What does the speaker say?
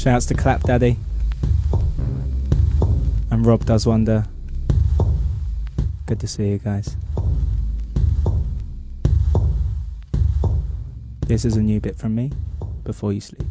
Shouts to Clap Daddy and Rob Does Wonder. Good to see you guys. This is a new bit from me before you sleep.